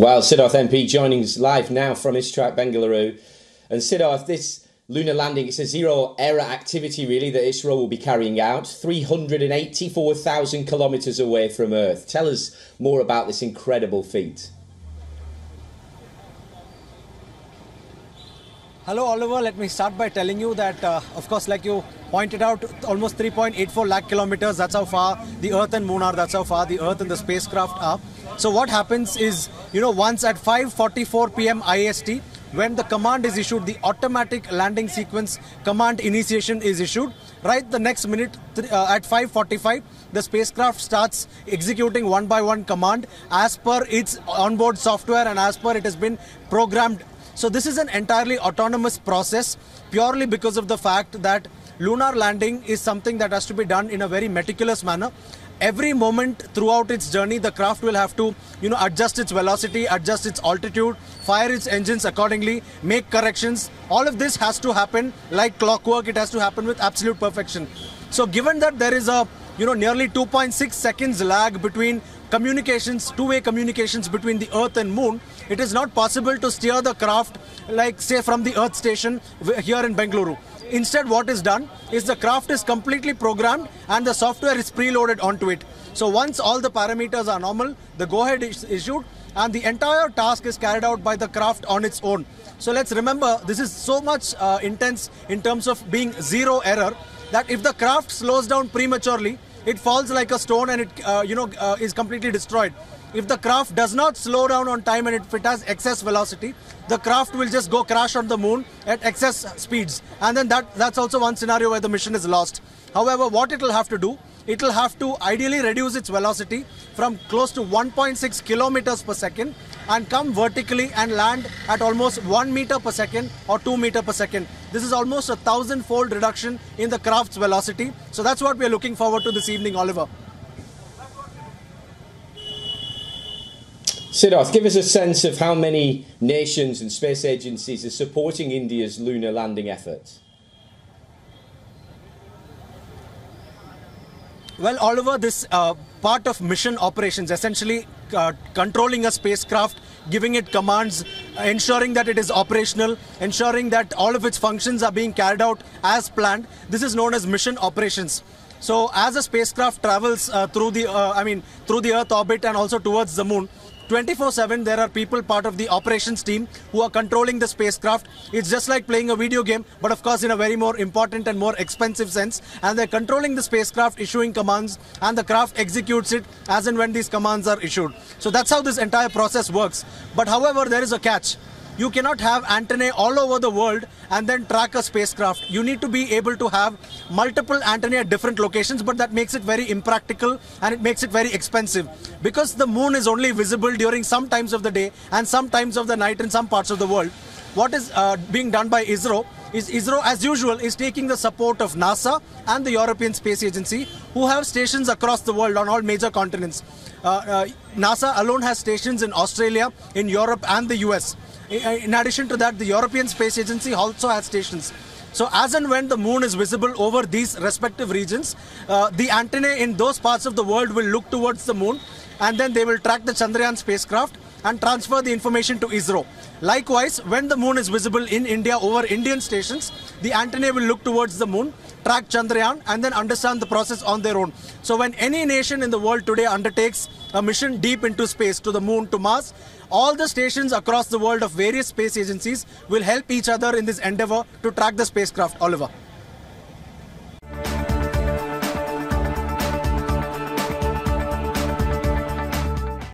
Wow, Siddharth MP joining us live now from ISTRAC, Bengaluru. And Siddharth, this lunar landing, it's a zero-error activity, really, that ISRO will be carrying out, 384,000 kilometres away from Earth. Tell us more about this incredible feat. Hello, Oliver. Let me start by telling you that, of course, like you pointed out, almost 3.84 lakh kilometers, that's how far the Earth and Moon are, that's how far the Earth and the spacecraft are. So what happens is, you know, once at 5:44 p.m. IST, when the command is issued, the automatic landing sequence command initiation is issued. Right the next minute at 5:45, the spacecraft starts executing one by one command as per its onboard software and as per it has been programmed. So this is an entirely autonomous process purely because of the fact that lunar landing is something that has to be done in a very meticulous manner. Every moment throughout its journey, the craft will have to, you know, adjust its velocity, adjust its altitude, fire its engines accordingly, make corrections. All of this has to happen like clockwork. It has to happen with absolute perfection. So given that there is a, you know, nearly 2.6 seconds lag between communications, two-way communications between the Earth and Moon, it is not possible to steer the craft, like say from the Earth station here in Bengaluru. Instead, what is done is the craft is completely programmed and the software is preloaded onto it. So once all the parameters are normal, the go-ahead is issued and the entire task is carried out by the craft on its own. So let's remember, this is so much intense in terms of being zero error, that if the craft slows down prematurely, it falls like a stone and it is completely destroyed. If the craft does not slow down on time and if it has excess velocity, the craft will just go crash on the moon at excess speeds. And then that's also one scenario where the mission is lost. However, what it will have to do, it will have to ideally reduce its velocity from close to 1.6 kilometers per second and come vertically and land at almost 1 meter per second or 2 meter per second. This is almost a 1,000-fold reduction in the craft's velocity. So that's what we're looking forward to this evening, Oliver. Siddharth, give us a sense of how many nations and space agencies are supporting India's lunar landing efforts. Well, Oliver, this part of mission operations, essentially controlling a spacecraft, giving it commands, ensuring that it is operational, ensuring that all of its functions are being carried out as planned, this is known as mission operations. So as a spacecraft travels through the Earth orbit and also towards the Moon, 24/7, there are people part of the operations team who are controlling the spacecraft. It's just like playing a video game, but of course in a very more important and more expensive sense. And they're controlling the spacecraft, issuing commands, and the craft executes it as and when these commands are issued. So that's how this entire process works. But however, there is a catch. You cannot have antennae all over the world and then track a spacecraft. You need to be able to have multiple antennae at different locations, but that makes it very impractical and it makes it very expensive. Because the moon is only visible during some times of the day and some times of the night in some parts of the world. What is being done by ISRO is ISRO, as usual, is taking the support of NASA and the European Space Agency, who have stations across the world on all major continents. NASA alone has stations in Australia, in Europe and the US. In addition to that, the European Space Agency also has stations. So as and when the moon is visible over these respective regions, the antennae in those parts of the world will look towards the moon and then they will track the Chandrayaan spacecraft and transfer the information to ISRO. Likewise, when the moon is visible in India over Indian stations, the antennae will look towards the moon, track Chandrayaan and then understand the process on their own. So when any nation in the world today undertakes a mission deep into space, to the moon, to Mars, all the stations across the world of various space agencies will help each other in this endeavor to track the spacecraft, Oliver.